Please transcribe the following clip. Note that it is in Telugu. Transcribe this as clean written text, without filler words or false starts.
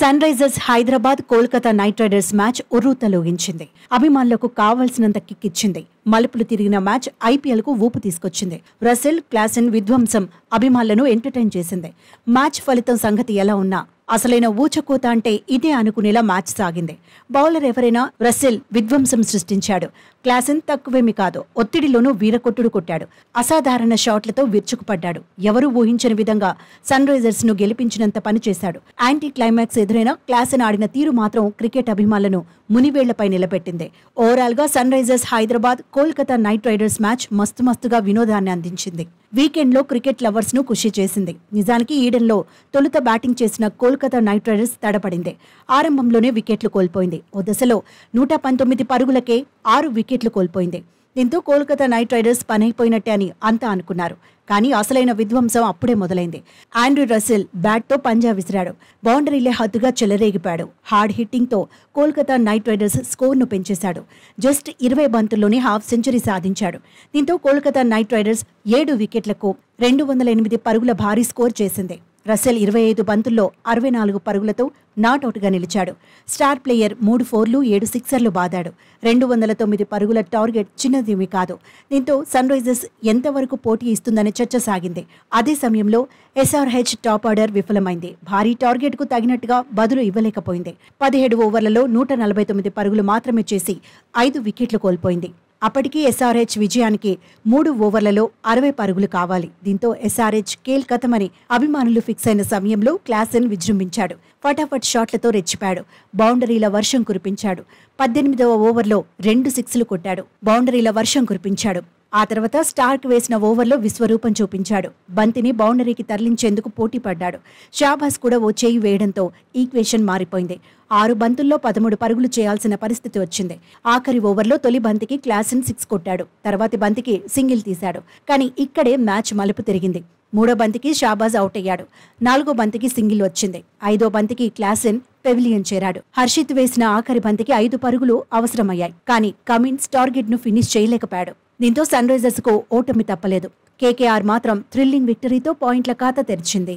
Sunrisers Hyderabad Kolkata Knight Riders match ఉర్రూతలోగించింది. అభిమానులకు కావాల్సినంత కిక్ ఇచ్చింది. మలుపులు తిరిగిన మ్యాచ్ ఐపీఎల్ కు ఊపు తీసుకొచ్చింది. రసెల్, క్లాసెన్ విధ్వంసం అభిమానులను ఎంటర్టైన్ చేసింది. మ్యాచ్ ఫలితం సంగతి ఎలా ఉన్నా అసలైన ఊచకోత అంటే ఇదే అనుకునేలా మ్యాచ్ సాగింది. బౌలర్ ఎవరైనా రసెల్ విధ్వంసం సృష్టించాడు. క్లాసెన్ తక్కువేమి కాదు, ఒత్తిడిలోనూ వీరకొట్టుడు కొట్టాడు. అసాధారణ షాట్లతో విరుచుకుపడ్డాడు. ఎవరూ ఊహించని విధంగా సన్ రైజర్స్ ను గెలిపించినంత పనిచేశాడు. యాంటీ క్లైమాక్స్ ఎదురైన క్లాసెన్ ఆడిన తీరు మాత్రం క్రికెట్ అభిమానులను మునివేళ్లపై నిలబెట్టింది. ఓవరాల్ గా Sunrisers Hyderabad Kolkata Knight Riders match మస్తుగా వినోదాన్ని అందించింది. వీకెండ్ లో క్రికెట్ లవర్స్ ను ఖుషి చేసింది. నిజానికి ఈడెన్ లో తొలుత బ్యాటింగ్ చేసిన కోల్కతా నైట్ రైడర్స్ తడపడింది. ఆరంభంలోనే వికెట్లు కోల్పోయింది. ఓ దశలో 119 పరుగులకే 6 వికెట్లు కోల్పోయింది. దీంతో కోల్కతా నైట్ రైడర్స్ పనైపోయినట్టే అని అంతా అనుకున్నారు. కానీ అసలైన విధ్వంసం అప్పుడే మొదలైంది. ఆండ్రూ రసెల్ బ్యాట్తో పంజా విసిరాడు. బౌండరీలే హద్దుగా చెలరేగిపాడు. హార్డ్ హిట్టింగ్తో కోల్కతా నైట్ రైడర్స్ స్కోర్ను పెంచేశాడు. జస్ట్ 20 బంతుల్లోనే హాఫ్ సెంచరీ సాధించాడు. దీంతో కోల్కతా నైట్ రైడర్స్ 7 వికెట్లకు 208 పరుగుల భారీ స్కోర్ చేసింది. రసెల్ 25 బంతుల్లో 64 పరుగులతో నాట్అవుట్గా నిలిచాడు. స్టార్ ప్లేయర్ 3 ఫోర్లు 7 సిక్సర్లు బాదాడు. 209 పరుగుల టార్గెట్ చిన్నదేమీ కాదు. దీంతో సన్ రైజర్స్ ఎంతవరకు పోటీ ఇస్తుందనే చర్చ సాగింది. అదే సమయంలో SRH టాప్ ఆర్డర్ విఫలమైంది. భారీ టార్గెట్కు తగినట్టుగా బదులు ఇవ్వలేకపోయింది. 17 ఓవర్లలో 149 పరుగులు మాత్రమే చేసి 5 వికెట్లు కోల్పోయింది. అప్పటికీ SRH విజయానికి 3 ఓవర్లలో 60 పరుగులు కావాలి. దీంతో SRH కీలకమని అభిమానులు ఫిక్స్ అయిన సమయంలో క్లాసెన్ విజృంభించాడు. ఫటాఫట్ షాట్లతో రెచ్చిపాడు. బౌండరీల వర్షం కురిపించాడు. 18వ ఓవర్లో 2 సిక్స్లు కొట్టాడు. బౌండరీల వర్షం కురిపించాడు. ఆ తర్వాత స్టార్క్ వేసిన ఓవర్లో విశ్వరూపం చూపించాడు. బంతిని బౌండరీకి తరలించేందుకు పోటీ పడ్డాడు. షాబాజ్ కూడా ఓ చేయి వేయడంతో ఈక్వేషన్ మారిపోయింది. 6 బంతుల్లో 13 పరుగులు చేయాల్సిన పరిస్థితి వచ్చింది. ఆఖరి ఓవర్లో తొలి బంతికి క్లాసెన్ 6 కొట్టాడు. తర్వాతి బంతికి సింగిల్ తీశాడు. కానీ ఇక్కడే మ్యాచ్ మలుపు తిరిగింది. 3వ బంతికి షాబాజ్ అవుట్ అయ్యాడు. 4వ బంతికి సింగిల్ వచ్చింది. 5వ బంతికి క్లాసెన్ పెవిలియన్ చేరాడు. హర్షిత్ వేసిన ఆఖరి బంతికి 5 పరుగులు అవసరమయ్యాయి. కానీ కమిన్స్ టార్గెట్ ను ఫినిష్ చేయలేకపోయాడు. దీంతో సన్ రైజర్స్ కు ఓటమి తప్పలేదు. KKR మాత్రం థ్రిల్లింగ్ విక్టరీతో పాయింట్ల ఖాతా తెరిచింది.